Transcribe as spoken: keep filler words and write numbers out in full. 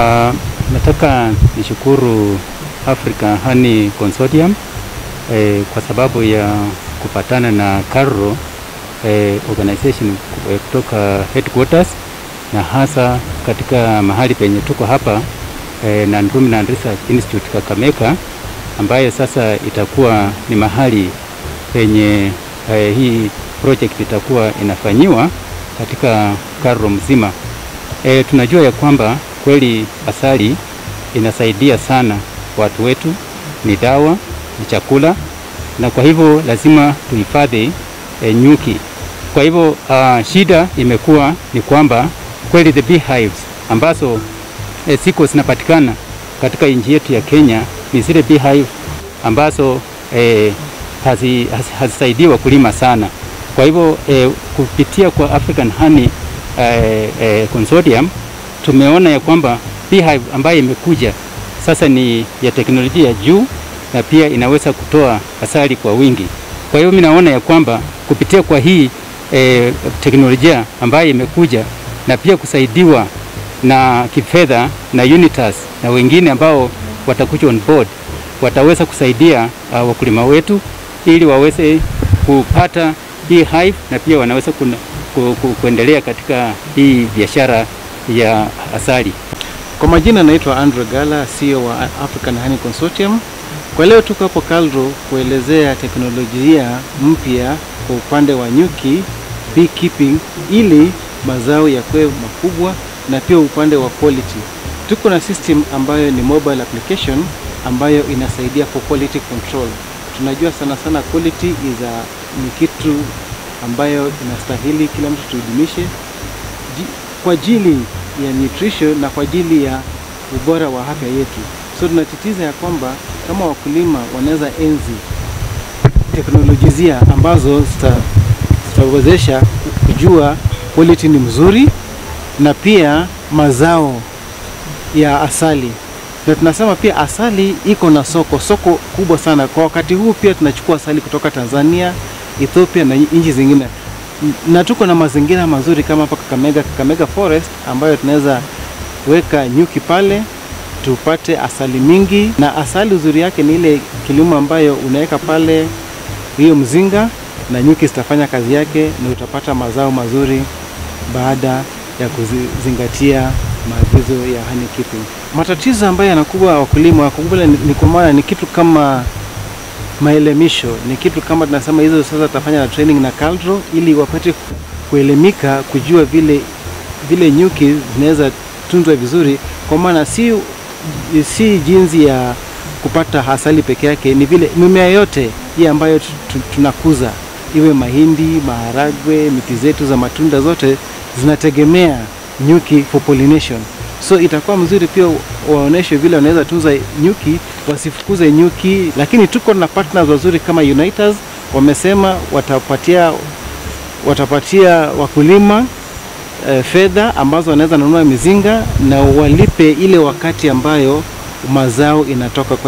Uh, nataka nishukuru African Honey Consortium eh, kwa sababu ya kupatana na Carlo eh, organization eh, kutoka headquarters na hasa katika mahali penye tuko hapa eh, na Nandrumi and Research Institute Kakameka, ambayo sasa itakuwa ni mahali penye eh, hii project itakuwa inafanyiwa katika Carlo mzima. Eh, tunajua ya kwamba kweli asali inasaidia sana watu wetu, ni dawa, ni chakula, na kwa hivyo lazima tuhifadhi e, nyuki. Kwa hivyo uh, shida imekuwa ni kwamba kweli the beehives ambazo e, siko zinapatikana katika nchi yetu ya Kenya ni zile beehive ambazo e, hazisaidiwa kulima sana. Kwa hivyo e, kupitia kwa African Honey e, e, Consortium tumeona ya kwamba beehive ambayo imekuja sasa ni ya teknolojia ya juu na pia inaweza kutoa asali kwa wingi. Kwa hiyo mimi naona ya kwamba kupitia kwa hii e, teknolojia ambayo imekuja na pia kusaidiwa na kifedha na Unitas na wengine ambao watakuja on board, wataweza kusaidia uh, wakulima wetu ili waweze kupata hii hive na pia wanaweza kuna, ku, ku, kuendelea katika hii biashara ya asali. Kwa majina naitwa Andrew Gala, C E O wa African Honey Consortium. Kwa leo tuko hapo Carlo kuelezea teknolojia mpya kwa upande wa nyuki beekeeping ili mazao yakwe makubwa na pia upande wa quality. Tuko na system ambayo ni mobile application ambayo inasaidia for quality control. Tunajua sana sana quality is a ni kitu ambayo inastahili kila mtu tuidumishe kwa ajili ya nutrition na kwa ajili ya ubora wa afya yetu. So tunatitiza ya kwamba kama wakulima wanaweza enzi teknolojia ambazo zitawezesha kujua quality ni mzuri na pia mazao ya asali. Na tunasema pia asali iko na soko, soko kubwa sana. Kwa wakati huu pia tunachukua asali kutoka Tanzania, Ethiopia na nchi zingine. Na tuko na mazingira mazuri kama hapa Kakamega, Kakamega Forest ambayo tunaweza weka nyuki pale tupate asali mingi. Na asali uzuri yake ni ile kilimo ambayo unaweka pale hiyo mzinga na nyuki zitafanya kazi yake na utapata mazao mazuri baada ya kuzingatia maagizo ya honey keeping. Matatizo ambayo yanakuwa wakulima wakubwa ni kwa maana ni kitu kama maelemisho, ni kitu kama tunasema hizo sasa tafanya na training na Carlo ili wapate kuelemika kujua vile vile nyuki zinaweza tunzwa vizuri, kwa maana si si jinsi ya kupata asali peke yake, ni vile mimea yote hii ambayo tunakuza iwe mahindi, maharagwe, miti zetu za matunda zote zinategemea nyuki for pollination. So itakuwa mzuri pia waoneshe vile wanaweza tunza nyuki, wasifukuze nyuki. Lakini tuko na partners wazuri kama Uniters, wamesema watapatia watapatia wakulima e, fedha ambazo wanaweza nunua mizinga na walipe ile wakati ambayo mazao inatoka.